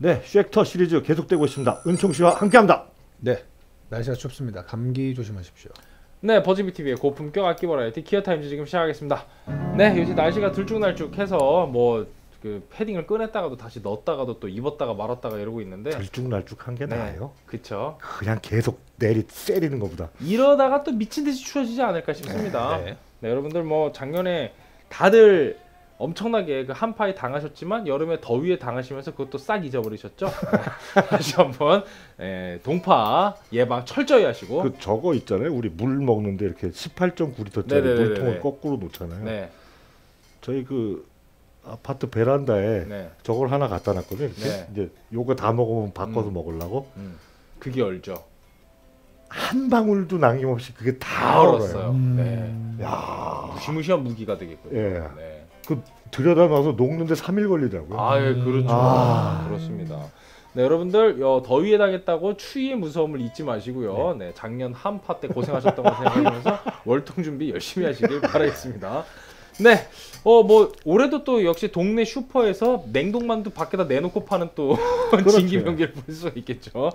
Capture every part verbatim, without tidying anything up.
네, 쉑터 시리즈 계속되고 있습니다. 은총씨와 함께합니다. 네, 날씨가 춥습니다. 감기 조심하십시오. 네, 버즈비티비의 고품격 악기 버라이어티 기어 타임즈 지금 시작하겠습니다. 네, 요새 날씨가 들쭉날쭉해서 뭐 그 패딩을 꺼냈다가도 다시 넣었다가도 또 입었다가 말았다가 이러고 있는데, 들쭉날쭉한 게 네, 나아요? 그쵸, 그냥 계속 내리 때리는 것보다 이러다가 또 미친듯이 추워지지 않을까 싶습니다. 네, 네 여러분들 뭐 작년에 다들 엄청나게 그 한파에 당하셨지만 여름에 더위에 당하시면서 그것도 싹 잊어버리셨죠? 다시 한번 에, 동파 예방 철저히 하시고, 그 저거 있잖아요, 우리 물 먹는데 이렇게 십팔 점 구 리터짜리 물통을 거꾸로 놓잖아요. 네. 저희 그 아파트 베란다에 네. 저걸 하나 갖다 놨거든요. 네. 이제 요거 다 먹으면 바꿔서 음. 먹으려고. 음. 그게 얼죠. 한 방울도 남김없이 그게 다 얼었어요. 음. 네. 야. 무시무시한 무기가 되겠고요. 예. 네. 그 들여다놔서 녹는데 삼 일 걸리더라고요. 아, 예, 그렇죠. 아. 그렇습니다. 네, 여러분들 여, 더위에 당했다고 추위의 무서움을 잊지 마시고요. 네, 네 작년 한파 때 고생하셨던 거 생각하면서 월통 준비 열심히 하시길 바라겠습니다. 네, 어 뭐 올해도 또 역시 동네 슈퍼에서 냉동만두 밖에다 내놓고 파는 또 진기 명기를 볼 수 있겠죠.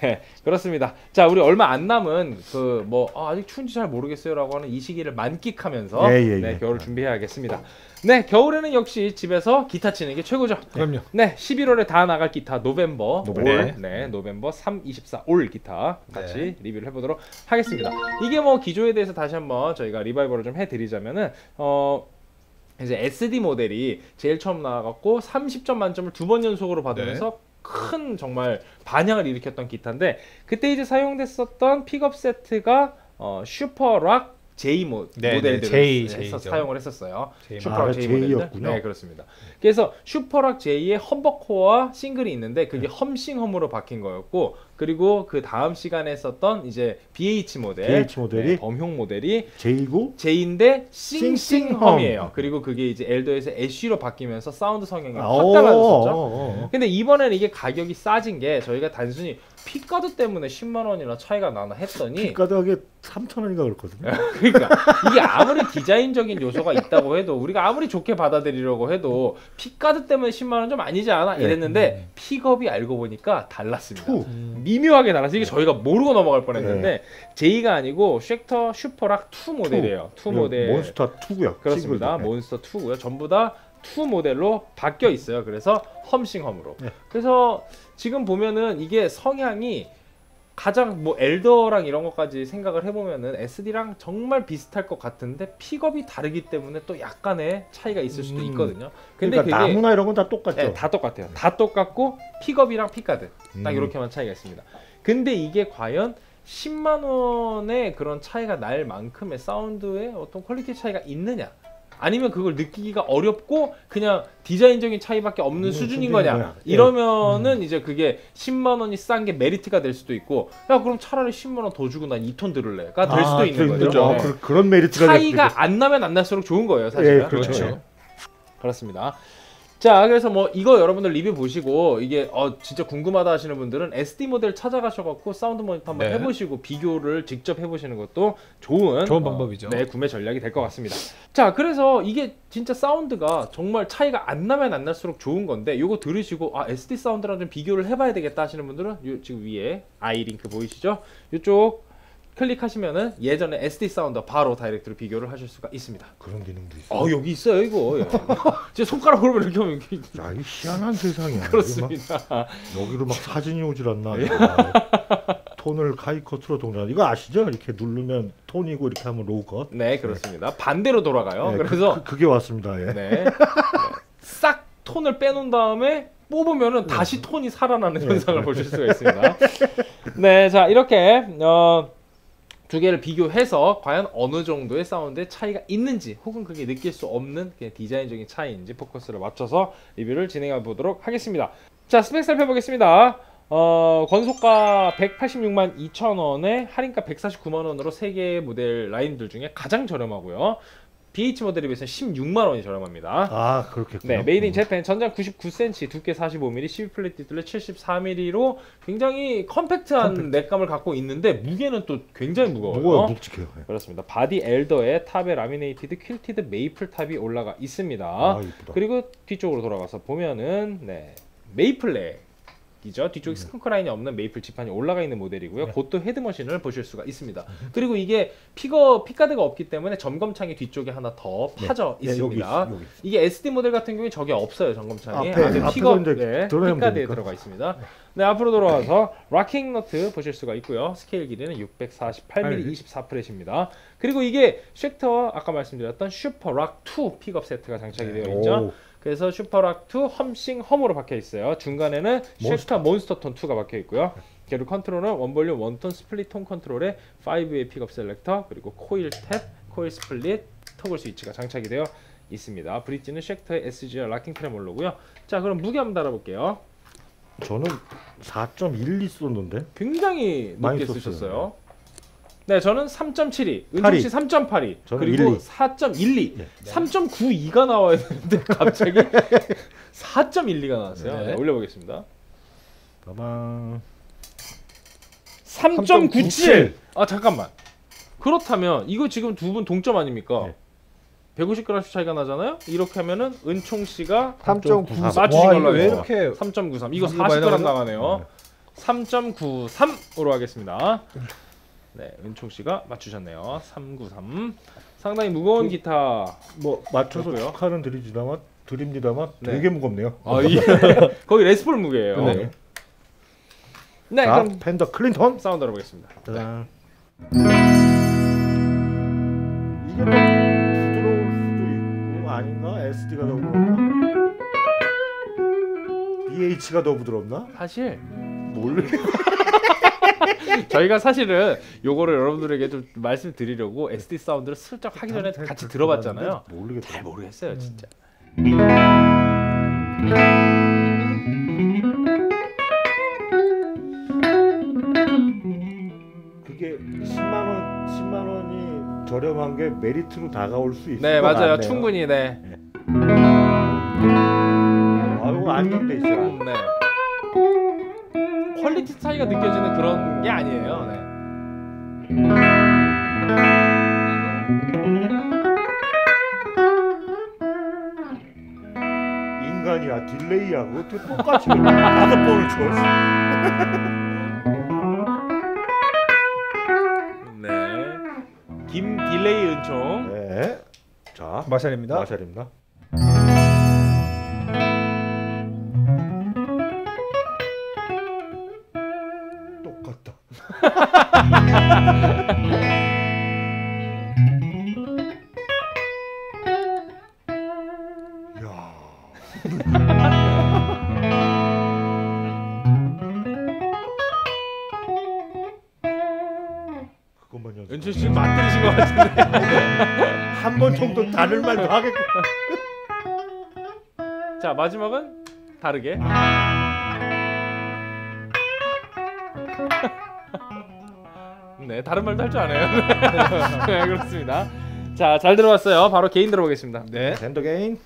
네, 그렇습니다. 자, 우리 얼마 안 남은 그 뭐 아, 아직 추운지 잘 모르겠어요라고 하는 이 시기를 만끽하면서 예, 예, 네, 예. 겨울을 준비해야겠습니다. 네, 겨울에는 역시 집에서 기타 치는 게 최고죠. 그럼요. 네, 십일월에 다 나갈 기타 노벰버, 올, 네, 노벰버 삼 이십사 올 기타 같이 네. 리뷰를 해보도록 하겠습니다. 이게 뭐 기조에 대해서 다시 한번 저희가 리바이벌을 좀 해드리자면은 어. 이제 에스디 모델이 제일 처음 나와갖고 삼십 점 만점을 두 번 연속으로 받으면서 네. 큰 정말 반향을 일으켰던 기타인데, 그때 이제 사용됐었던 픽업 세트가 어, 슈퍼락 J 모, 네, 모델들을 네, J, 네, 했었, 사용을 했었어요. J, 슈퍼락 아, J 모델들. 네, 그렇습니다. 그래서 슈퍼락 J의 험버코어와 싱글이 있는데 그게 네. 험싱험으로 바뀐 거였고, 그리고 그 다음 시간에 썼던 이제 비에이치 모델, 비에이치 모델이 네, 범용 모델이 J고 J인데 싱싱험이에요. 그리고 그게 이제 엘더에서 애쉬로 바뀌면서 사운드 성향이 확 달라졌었죠. 근데 이번에는 이게 가격이 싸진 게 저희가 단순히 핏가드 때문에 십만 원이나 차이가 나나 했더니 핏가드 하게 삼천 원인가 그렇거든요. 그러니까 이게 아무리 디자인적인 요소가 있다고 해도 우리가 아무리 좋게 받아들이려고 해도 핏가드 때문에 십만 원 좀 아니지 않아 이랬는데 네. 픽업이 알고 보니까 달랐습니다. 투. 미묘하게 달라서 이게 저희가 모르고 넘어갈 뻔했는데 네. J가 아니고 쉑터 슈퍼락 투 모델이에요. 투 모델. 몬스터 투고요. 그렇습니다. 네. 몬스터 투고요. 전부 다 투 모델로 바뀌어 있어요. 그래서 험싱험으로. 네. 그래서 지금 보면은 이게 성향이 가장 뭐 엘더랑 이런 것까지 생각을 해보면은 에스디랑 정말 비슷할 것 같은데 픽업이 다르기 때문에 또 약간의 차이가 있을 수도 있거든요. 근데 그러니까 그게 나무나 이런 건 다 똑같죠? 네, 다 똑같아요. 다 똑같고 픽업이랑 픽가드 딱 음. 이렇게만 차이가 있습니다. 근데 이게 과연 십만 원의 그런 차이가 날 만큼의 사운드의 어떤 퀄리티 차이가 있느냐, 아니면 그걸 느끼기가 어렵고 그냥 디자인적인 차이밖에 없는 음, 수준인 거냐 거야. 이러면은 음. 이제 그게 십만 원이 싼 게 메리트가 될 수도 있고, 야 그럼 차라리 십만 원 더 주고 난 이 톤 들을래가 될 아, 수도 있는 거죠. 그렇죠. 네. 그, 그런 메리트가 차이가 될 안 나면 안 날수록 좋은 거예요 사실. 예, 그렇죠. 네. 그렇습니다. 자, 그래서 뭐 이거 여러분들 리뷰 보시고 이게 어 진짜 궁금하다 하시는 분들은 에스디 모델 찾아가셔갖고 사운드 모니터 한번 네. 해보시고 비교를 직접 해보시는 것도 좋은 좋은 방법이죠. 어, 네, 구매 전략이 될 것 같습니다. 자, 그래서 이게 진짜 사운드가 정말 차이가 안 나면 안 날수록 좋은 건데, 요거 들으시고 아 에스디 사운드랑 좀 비교를 해봐야 되겠다 하시는 분들은 요 지금 위에 아이 링크 보이시죠? 요쪽 클릭하시면은 예전에 에스디 사운드 바로 다이렉트로 비교를 하실 수가 있습니다. 그런 기능도 있어요. 어, 여기 있어요 이거. 예. 제 손가락으로 이렇게 하면 이게. 야, 이 희한한 세상이야. 그렇습니다. 막, 여기로 막 사진이 오질 않나. 톤을 하이컷으로 동작. 이거 아시죠? 이렇게 누르면 톤이고 이렇게 하면 로우컷. 네, 그렇습니다. 네. 반대로 돌아가요. 네, 그래서 그, 그게 왔습니다. 예. 네. 네. 싹 톤을 빼놓은 다음에 뽑으면은 네. 다시 톤이 살아나는 네. 현상을 네. 보실 수가 있습니다. 네, 자 이렇게 어. 두 개를 비교해서 과연 어느 정도의 사운드의 차이가 있는지, 혹은 그게 느낄 수 없는 그냥 디자인적인 차이인지 포커스를 맞춰서 리뷰를 진행해 보도록 하겠습니다. 자, 스펙 살펴보겠습니다. 어, 권소가 백팔십육만 이천 원에 할인가 백사십구만 원으로 세 개의 모델 라인들 중에 가장 저렴하고요. 비에이치 모델에 비해서 십육만 원이 저렴합니다. 아, 그렇겠군요. 네, 메이드 인 재팬, 전장 구십구 센티미터, 두께 사십오 밀리미터, 십이 플레이트 디스플레이 칠십사 밀리미터로 굉장히 컴팩트한 컴팩트. 내감을 갖고 있는데 무게는 또 굉장히 무거워요. 무거워요, 묵직해요. 네. 그렇습니다. 바디 엘더에 탑에 라미네이티드 퀼티드 메이플 탑이 올라가 있습니다. 아, 이쁘다. 그리고 뒤쪽으로 돌아가서 보면은 네, 메이플 렉 이죠. 뒤쪽에 네. 스컹크 라인이 없는 메이플 지판이 올라가 있는 모델이고요. 네. 곧도 헤드머신을 보실 수가 있습니다. 그리고 이게 피거 핏가드가 없기 때문에 점검창이 뒤쪽에 하나 더 파져 네. 있습니다. 네, 여기, 여기. 이게 에스디 모델 같은 경우에 저게 없어요. 점검창이 앞에, 앞에 피거 네, 핏가드에 들어가 있습니다. 네. 네, 앞으로 돌아와서 락킹 너트 보실 수가 있고요. 스케일 길이는 육백사십팔 밀리미터 이십사 프렛입니다. 그리고 이게 쉑터 아까 말씀드렸던 슈퍼락 투 픽업 세트가 장착이 네. 되어 있죠. 오. 그래서 슈퍼락 투 험싱 험으로 박혀 있어요. 중간에는 쉑터 몬스터 톤 투가 박혀 있고요. 그리고 컨트롤은 원볼륨 원톤 스플릿 톤 컨트롤에 오 웨이 픽업 셀렉터 그리고 코일 탭, 코일 스플릿, 토글 스위치가 장착이 되어 있습니다. 브릿지는 쉑터의 에스지알 락킹 트레몰로고요. 자, 그럼 무게 한번 달아볼게요. 저는 사 점 일이 쏘는데 굉장히 높게 쓰셨어요. 네, 저는 삼 점 칠이, 은정씨 삼 점 팔이, 그리고 사 점 일이, 네. 삼 점 구이가 나와야 되는데 갑자기 사 점 일이가 나왔어요. 네. 네, 올려보겠습니다. 빠밤. 삼 점 구칠! 아, 잠깐만. 그렇다면 이거 지금 두 분 동점 아닙니까? 네. 백오십 그램 차이가 나잖아요? 이렇게 하면은 은총씨가 삼 점 구삼 맞추신 걸로 왜 이렇게 삼 점 구삼, 이거 사십 그램 나가네요. 네. 삼 점 구삼으로 하겠습니다. 네, 은총씨가 맞추셨네요. 삼 점 구삼. 상당히 무거운 그, 기타 뭐 맞춰서 축하는 드리지다만, 드립니다만 네. 되게 무겁네요. 아, 예. 거기 레스폴 무게예요. 네, 네 자, 그럼 펜더 클린턴 사운드 들어보겠습니다. 네. 이게 또 부드러울 수도 있고 아닌가? 에스디가 더 부드럽나? 비에이치가 더 부드럽나? 사실 모르겠 저희가 사실은 요거를 여러분들에게 좀 말씀드리려고 에스디 사운드를 슬쩍 하기 전에 같이 들어봤잖아요. 모르겠어요. 잘 모르겠어요, 진짜. 그게 십만 원, 십만 원이 저렴한 게 메리트로 다가올 수 있을 것 같네요. 네, 맞아요. 충분히, 네. 아, 이거 안정돼 있어요. 네. 퀄리티 차이가 느껴지는 그런 게 아니에요. 네. 인간이야, 딜레이하고 어떻게 똑같이 다섯 번을 줬어. 네. 김 딜레이 은총. 네. 자, 마샬입니다. 마샬입니다. 은준 씨 맞들으신 것 같은데 한 번 정도 다를 말도 하겠고. 자, 마지막은 다르게. 네, 다른 말도 할 줄 아네요. 네, 그렇습니다. 자, 잘 들어봤어요. 바로 게인 들어보겠습니다. 네, 펜더 게인.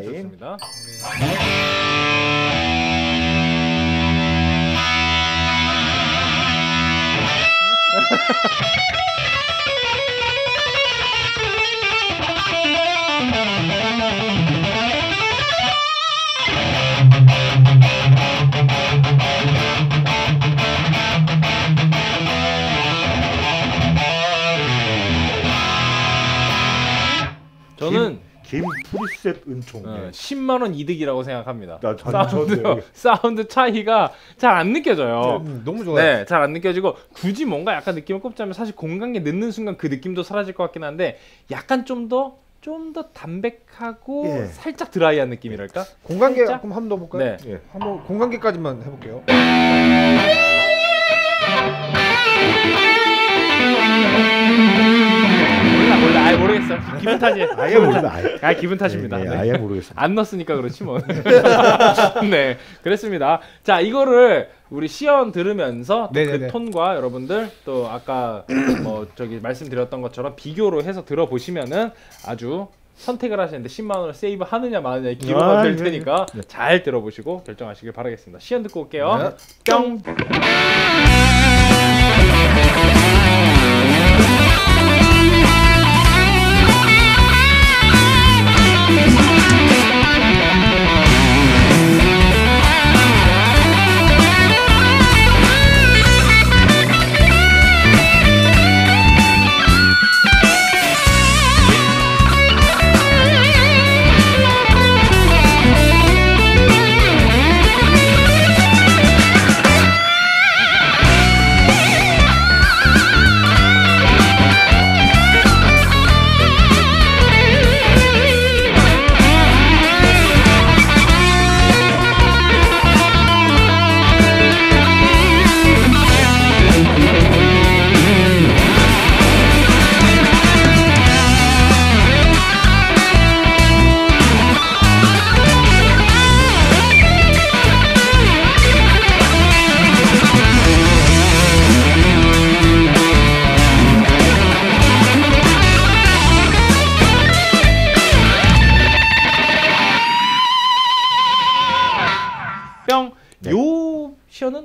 네, 좋습니다. 저는 김 프리스 퀵셉 은총. 어, 예. 십만 원 이득이라고 생각합니다. 나 사운드, 사운드 차이가 잘 안 느껴져요. 네, 너무 좋아요. 네, 잘 안 느껴지고 굳이 뭔가 약간 느낌을 꼽자면 사실 공간계 넣는 순간 그 느낌도 사라질 것 같긴 한데 약간 좀 더 좀 더 담백하고 예. 살짝 드라이한 느낌이랄까? 공간계 살짝? 그럼 한번 넣어볼까요? 네. 예. 한번 공간계까지만 해볼게요. 몰라 몰라 아예 모르겠어요. 기분 탓이에요. 아예 모르겠어요. 아예. 아예 기분 탓입니다. 예, 예, 네. 아예 모르겠어요. 안 넣었으니까 그렇지 뭐. 네, 그랬습니다. 자, 이거를 우리 시연 들으면서 그 톤과 여러분들 또 아까 뭐 저기 말씀드렸던 것처럼 비교로 해서 들어보시면은 아주 선택을 하시는데 십만 원을 세이브 하느냐 마느냐의 기로가 될 테니까 네. 잘 들어보시고 결정하시길 바라겠습니다. 시연 듣고 올게요. 네. 뿅.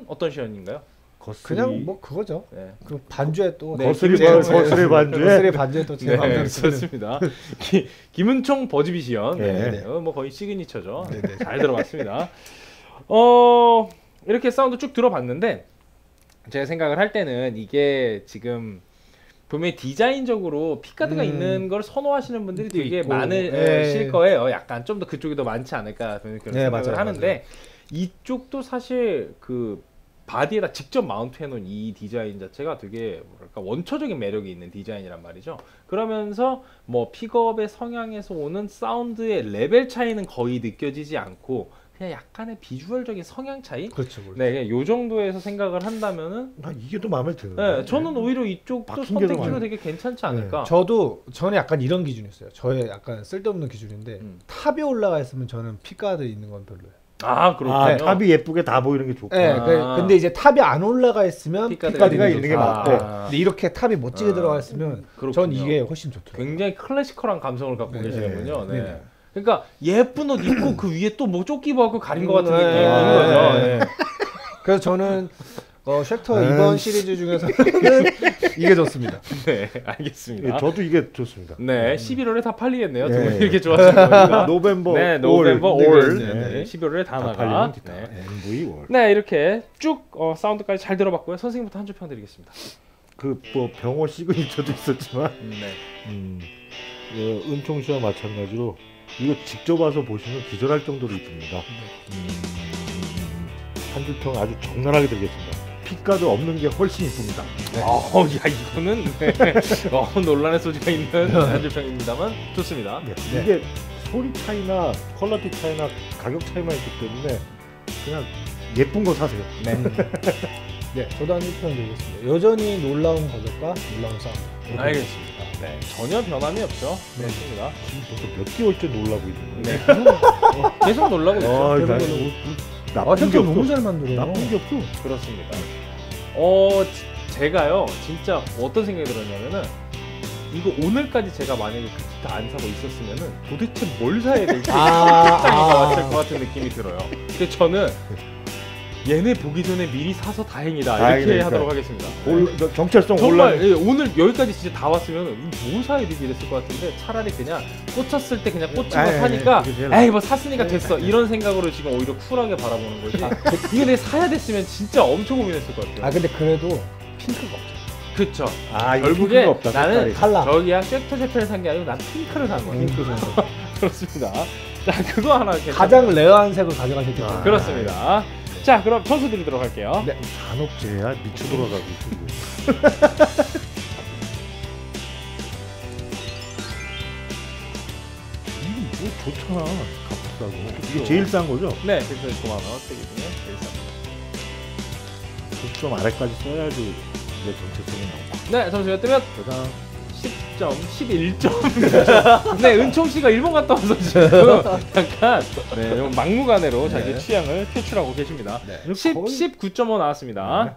어떤 시연인가요? 거스리... 그냥 뭐 그거죠. 네. 그 반주에 또 네, 거스리, 네, 거스리, 거스리 반주에 거스리 반주에 또 제가 네, 좋습니다. 김은총 버즈비 시연, 네, 네. 어, 뭐 거의 시그니처죠. 네, 네. 잘 들어봤습니다. 어 이렇게 사운드 쭉 들어봤는데 제가 생각을 할 때는 이게 지금 분명히 디자인적으로 핏가드가 음. 있는 걸 선호하시는 분들이 되게 있고. 많으실 거예요. 약간 좀 더 그쪽이 더 많지 않을까 그런 네, 생각을 맞아요, 하는데. 맞아요. 이쪽도 사실 그 바디에다 직접 마운트 해놓은 이 디자인 자체가 되게 뭐랄까 원초적인 매력이 있는 디자인이란 말이죠. 그러면서 뭐 픽업의 성향에서 오는 사운드의 레벨 차이는 거의 느껴지지 않고 그냥 약간의 비주얼적인 성향 차이? 그렇죠, 그렇죠. 네, 요 정도에서 생각을 한다면은 난 이게 더 마음에 드는데. 네, 저는 오히려 이쪽도 선택지로 되게 괜찮지 않을까. 네, 저도 저는 약간 이런 기준이었어요. 저의 약간 쓸데없는 기준인데 음. 탑에 올라가 있으면 저는 픽가드 있는 건 별로예요. 아, 그렇군요. 아, 탑이 예쁘게 다 보이는 게 좋고. 네, 아. 근데 이제 탑이 안 올라가 있으면 핏가드가 있는, 있는 게 맞고. 아. 근데 이렇게 탑이 멋지게 아. 들어가 있으면 전 이게 훨씬 좋더라고요. 굉장히 클래시컬한 감성을 갖고 네. 계시는군요. 네. 네. 그러니까 예쁜 옷 입고 그 위에 또 뭐 조끼하고 가린 것 같은 네. 느낌인 아. 거죠. 네. 네. 그래서 저는 어, 쉑터 음. 이번 시리즈 중에서는 이게 좋습니다. 네, 알겠습니다. 예, 저도 이게 좋습니다. 네, 음. 십일월에 다 팔리겠네요. 두 분이 예, 이렇게 예. 좋아하시는 거니까. 노벤버, 네, 노벤버 올, 올. 네, 네. 네. 십일월에 다, 다 나가. 네. 엠브이 월. 네, 이렇게 쭉 어, 사운드까지 잘 들어봤고요. 선생님부터 한 줄 평드리겠습니다. 그 뭐 병호 시그니처도 있었지만, 네, 음, 그 은총 씨와 마찬가지로 이거 직접 와서 보시면 기절할 정도로 이쁩니다. 네. 음, 한 줄 평 아주 적나라하게 드리겠습니다. 핏가드 없는 게 훨씬 이쁩니다. 네. 어, 야 이거는 네. 어, 논란의 소지가 있는 한줄평입니다만 좋습니다. 네. 네. 이게 소리 차이나 퀄러티 차이나 가격 차이만 있기 때문에 그냥 예쁜 거 사세요. 네. 네, 저도 한줄평 드리겠습니다. 여전히 놀라운 가격과 놀라운 싸움. 알겠습니다. 네, 전혀 변함이 없죠. 네. 그렇습니다. 지금 벌써 몇 개월째 놀라고 있는 거예요. 네. 어, 계속 놀라고 있죠. 나쁜 게 너무 잘 만들어요. 나쁜 게 없고. 그렇습니다. 어, 제가요, 진짜 어떤 생각이 들었냐면은, 이거 오늘까지 제가 만약에 그 기타 안 사고 있었으면은, 도대체 뭘 사야 될지, 책장이 왔을 것 같은 느낌이 들어요. 근데 저는, 얘네 보기 전에 미리 사서 다행이다. 이렇게 다행이니까. 하도록 하겠습니다. 올, 경찰서 정말 예, 오늘 여기까지 진짜 다 왔으면 뭐 사야 되지 이랬을 것 같은데 차라리 그냥 꽂혔을 때 그냥 꽂힌 거 사니까 에이 뭐 샀으니까 됐어 이런 생각으로 지금 오히려 쿨하게 바라보는 거지. 아, 이거 내가 사야 됐으면 진짜 엄청 고민했을 것 같아요. 아 근데 그래도 핑크가 없죠. 그쵸. 아, 결국에 없다, 나는 저기야 쉑터 제패를 산 게 아니고 난 핑크를 산 거야. 핑크 그렇습니다. 자, 그거 하나 괜찮아요. 가장 레어한 색을 가져가셨기 때문에. 아, 그렇습니다. 네. 자, 그럼 점수 드리도록 할게요. 네. 산업재야 미쳐 돌아가고 있어. 좋잖아. 값싸고. 이게 제일 싼 거죠? 네, 백사십구만 원. 세계중에 제일 싼 거. 좀 아래까지 써야지 이제 정체성이 나오고. 네, 잠시만요. 뜨면 십 점, 십일 점. 네, 은총 씨가 일본 갔다 와서 지금 약간 네, 막무가내로 네. 자기 취향을 표출하고 계십니다. 네. 십, 십구 점 오 나왔습니다. 네.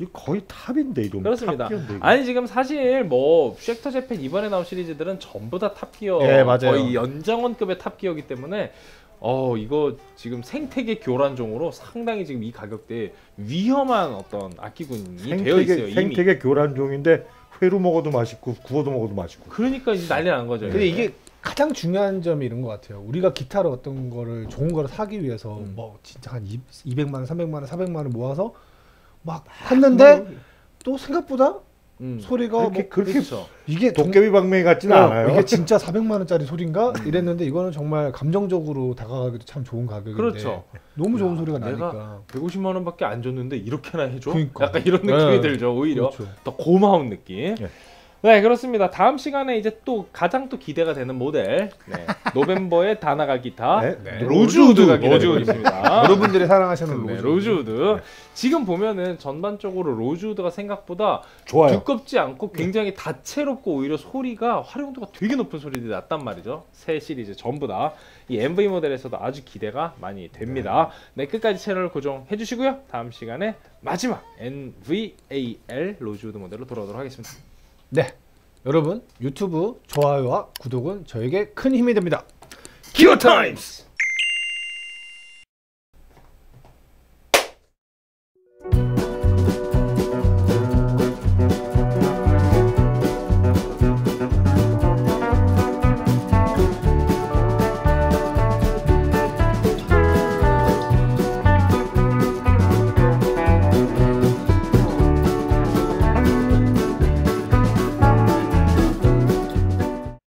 이 거의 탑인데 이런. 그렇습니다. 탑기어인데, 아니 지금 사실 뭐 쉑터 재팬 이번에 나온 시리즈들은 전부 다 탑기어, 예, 맞아요. 거의 연장원급의 탑기어이기 때문에 어 이거 지금 생태계 교란종으로 상당히 지금 이 가격대에 위험한 어떤 악기군이 생태계, 되어 있어요. 이미. 생태계 교란종인데 회로 먹어도 맛있고 구워도 먹어도 맛있고. 그러니까 이제 난리 난 거죠. 근데 이게 가장 중요한 점이 이런 것 같아요. 우리가 기타를 어떤 거를 좋은 거를 사기 위해서 음. 뭐 진짜 한 이백만 원, 삼백만 원, 사백만 원 모아서 막 했는데 음. 또 생각보다 음. 소리가 그렇게, 뭐 그렇게 이게 도깨비 방망이 같지는 어, 않아요. 이게 진짜 사백만 원짜리 소린가 음. 이랬는데 이거는 정말 감정적으로 다가가기도 참 좋은 가격인데 그렇죠. 너무 좋은 야, 소리가 나니까 내가 백오십만 원밖에 안 줬는데 이렇게나 해줘? 그러니까. 약간 이런 느낌이 네. 들죠. 오히려 그렇죠. 더 고마운 느낌. 네. 네, 그렇습니다. 다음 시간에 이제 또 가장 또 기대가 되는 모델 네. 노벰버의 다나가 기타 네, 네. 로즈우드가 기다리고 있습니다. 여러분들이 사랑하시는 네, 로즈우드. 로즈우드. 네. 지금 보면은 전반적으로 로즈우드가 생각보다 좋아요. 두껍지 않고 굉장히 네. 다채롭고 오히려 소리가 활용도가 되게 높은 소리들이 났단 말이죠. 새 시리즈 전부 다 이 엠브이 모델에서도 아주 기대가 많이 됩니다. 네, 네 끝까지 채널 고정해 주시고요. 다음 시간에 마지막 엔브이에이엘 로즈우드 모델로 돌아오도록 하겠습니다. 네, 여러분 유튜브 좋아요와 구독은 저에게 큰 힘이 됩니다. 기어 타임즈!